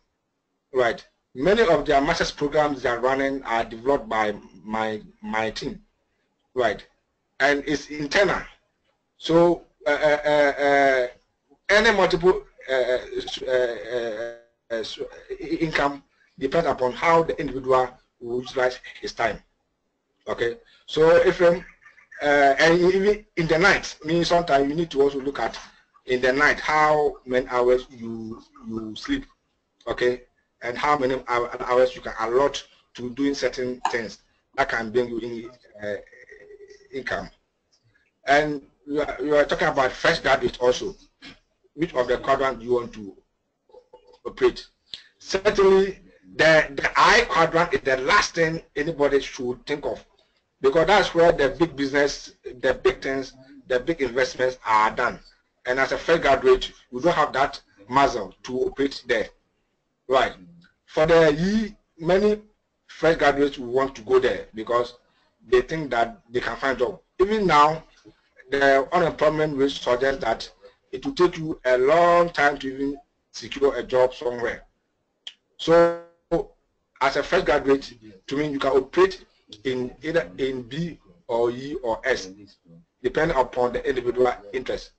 right? Many of their master's programs they are running are developed by my my team, right? And it's internal. So uh, uh, uh, any multiple uh, uh, uh, uh, income depends upon how the individual will utilize his time. Okay, so if um, uh, and even in the night, meaning sometimes you need to also look at in the night how many hours you you sleep, okay, and how many hours you can allot to doing certain things that can bring you in uh, income. And you are, you are talking about fresh graduates also, which of the quadrant you want to operate? Certainly, the the I quadrant is the last thing anybody should think of. Because that's where the big business, the big things, the big investments are done. And as a fresh graduate, you don't have that muscle to operate there. Right. For the E, many fresh graduates will want to go there because they think that they can find a job. Even now, the unemployment rate suggests that it will take you a long time to even secure a job somewhere. So as a fresh graduate, to me, you can operate in either in B or E or S, depending upon the individual interest.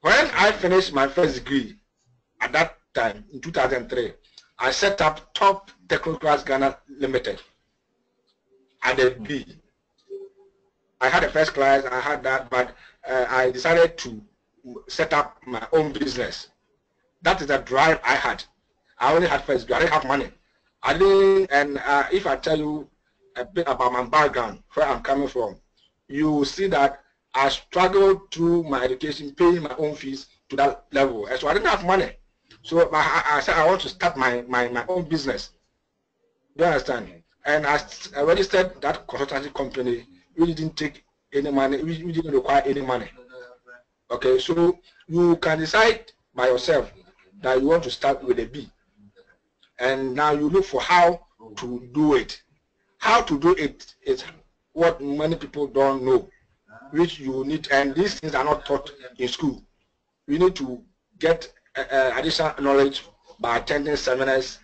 When I finished my first degree, at that time, in two thousand three, I set up Top Technocrats Ghana Limited at the B. I had a first class, I had that, but uh, I decided to set up my own business. That is the drive I had. I only had first degree, I didn't have money. I didn't, and uh, if I tell you a bit about my background, where I'm coming from, you will see that I struggled through my education, paying my own fees to that level. And so I didn't have money. So I, I said I want to start my, my, my own business. Do you understand? And I, I registered that consultancy company. We didn't take any money. We, we didn't require any money. Okay, so you can decide by yourself that you want to start with a B. And now you look for how to do it. How to do it is what many people don't know, which you need, and these things are not taught in school. You need to get uh, additional knowledge by attending seminars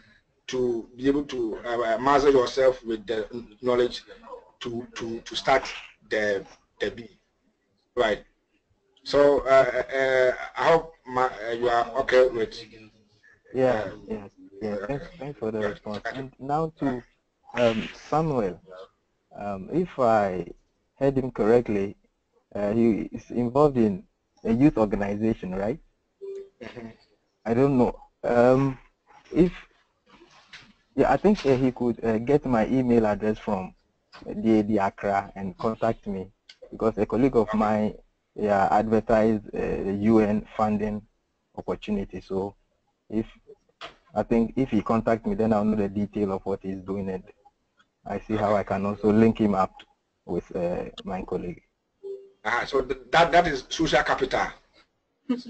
to be able to uh, master yourself with the knowledge to, to, to start the, the B. Right. So uh, uh, I hope my, uh, you are okay with uh, yeah. yeah. Yeah, thanks, thanks for the response. And now to um, Samuel, um, if I heard him correctly, uh, he is involved in a youth organization, right? I don't know. Um, if yeah, I think uh, he could uh, get my email address from D A A D Accra and contact me because a colleague of mine yeah, advertised uh, the U N funding opportunity. So if I think if he contacts me, then I'll know the detail of what he's doing, and I see how I can also link him up with uh, my colleague. Ah, so th that that is social capital.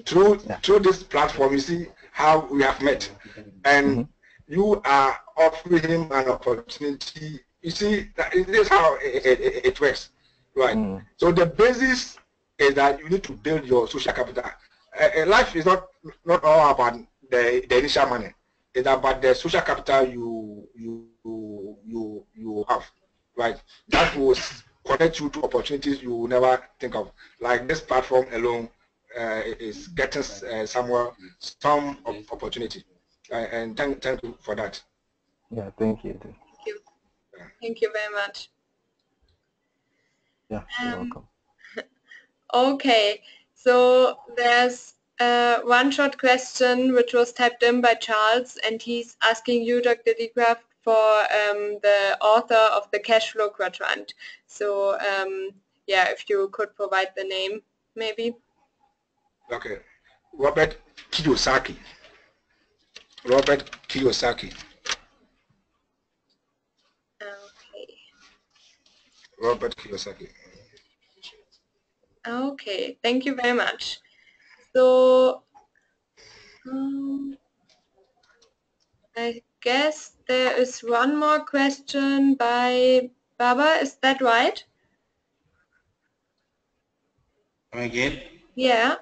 through through this platform, you see how we have met, and mm-hmm. you are offering him an opportunity. You see, that is this how it, it, it works, right? Mm. So the basis is that you need to build your social capital. Uh, life is not not all about the, the initial money. It's about the social capital you you you you have, right? That will connect you to opportunities you will never think of. Like this platform alone uh, is getting uh, somewhere some opportunity. Uh, and thank thank you for that. Yeah, thank you. Thank you. Yeah. Thank you very much. Yeah, you're um, welcome. Okay, so there's Uh, one short question which was typed in by Charles, and he's asking you, Doctor De-Graft, for um, the author of the cash flow quadrant. So um, yeah, if you could provide the name, maybe. Okay, Robert Kiyosaki. Robert Kiyosaki. Okay. Robert Kiyosaki. Okay, thank you very much. So, um, I guess there is one more question by Baba, is that right? Again? Yeah.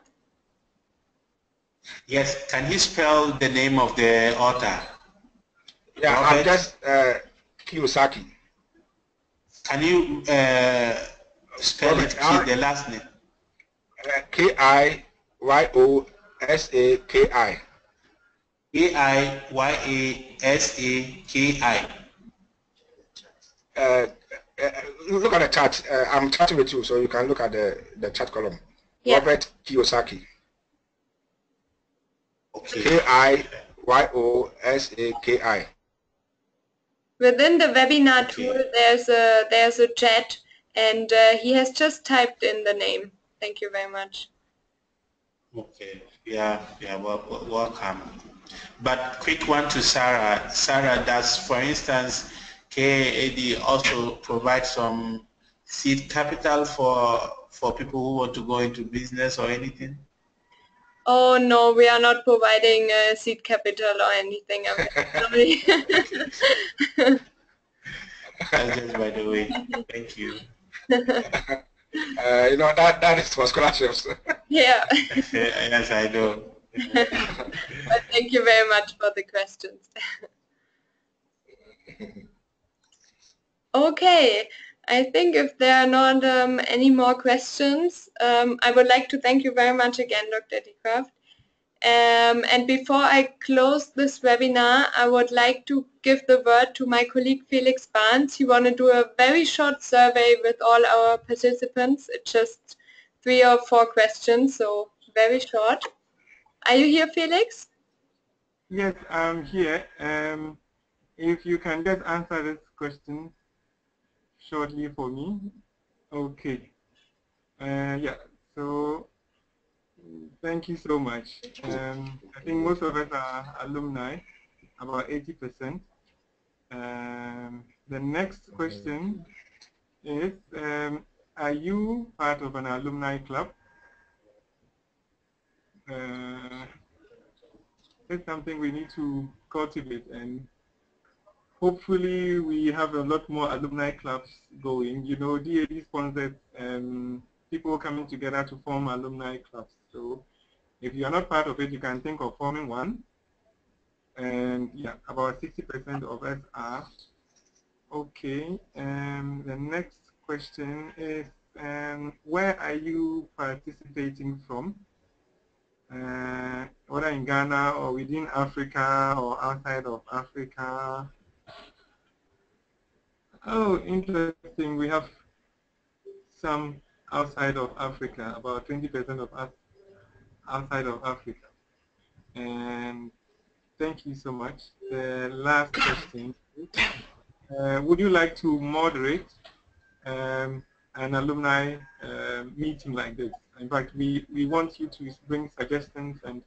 Yes, can you spell the name of the author? Yeah, Robert? I'm just uh, Kiyosaki. Can you uh, spell Robert, it, R the last name? Uh, K I Y O S A K I. A I Y A S A K I. Uh, uh, look at the chat. Uh, I'm chatting with you, so you can look at the, the chat column. Yeah. Robert Kiyosaki. Okay. K I Y O S A K I. Within the webinar okay. tool, there's a, there's a chat, and uh, he has just typed in the name. Thank you very much. Okay, yeah, yeah, well, welcome. But quick one to Sarah. Sarah, does, for instance, K A A D also provide some seed capital for for people who want to go into business or anything? Oh no, we are not providing uh, seed capital or anything. I'm sorry. That's just by the way. Thank you. Uh, you know, that, that is for scholarships. Yeah. Yes, I do. But thank you very much for the questions. Okay, I think if there are not um, any more questions, um, I would like to thank you very much again, Doctor De-Graft. Um, and before I close this webinar, I would like to give the word to my colleague Felix Barnes. He wants to do a very short survey with all our participants. It's just three or four questions, so very short. Are you here, Felix? Yes, I'm here. Um, if you can just answer this question shortly for me. Okay. Uh, yeah, so... Thank you so much. Um, I think most of us are alumni, about eighty percent. Um, the next question is, um, are you part of an alumni club? Uh, it's something we need to cultivate, and hopefully we have a lot more alumni clubs going. You know, D A A D sponsors um, people coming together to form alumni clubs. So if you are not part of it, you can think of forming one. And yeah, about sixty percent of us are. Okay, um, the next question is, um, where are you participating from? Uh, whether in Ghana or within Africa or outside of Africa? Oh, interesting. We have some outside of Africa, about twenty percent of us outside of Africa. And thank you so much. The last question, uh, would you like to moderate um, an alumni uh, meeting like this? In fact, we, we want you to bring suggestions and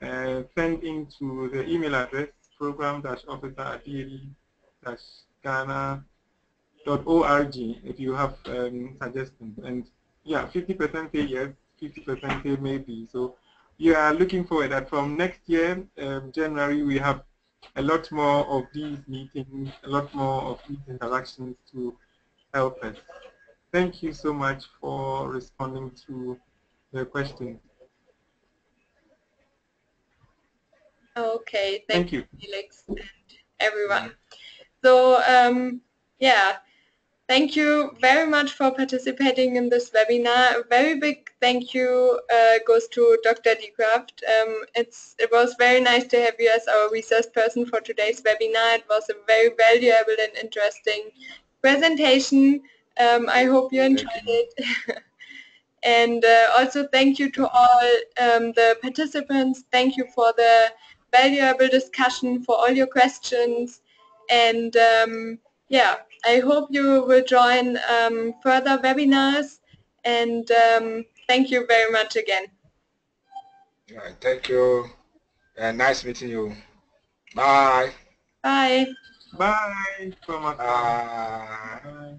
uh, send in to the email address program dash officer at D A A D dash Ghana dot org if you have um, suggestions. And yeah, fifty percent say yes, fifty percent say maybe. So you are looking forward that from next year, um, January, we have a lot more of these meetings, a lot more of these interactions to help us. Thank you so much for responding to the question. Okay, thank, thank you, Felix, and everyone. So, um, yeah, thank you very much for participating in this webinar. A very big thank you uh, goes to Doctor De-Graft. Um, it's, it was very nice to have you as our resource person for today's webinar. It was a very valuable and interesting presentation. Um, I hope you enjoyed it. And uh, also thank you to all um, the participants. Thank you for the valuable discussion, for all your questions, and um, yeah, I hope you will join um, further webinars, and um, thank you very much again. All right, thank you, and nice meeting you. Bye. Bye. Bye. Bye. Bye.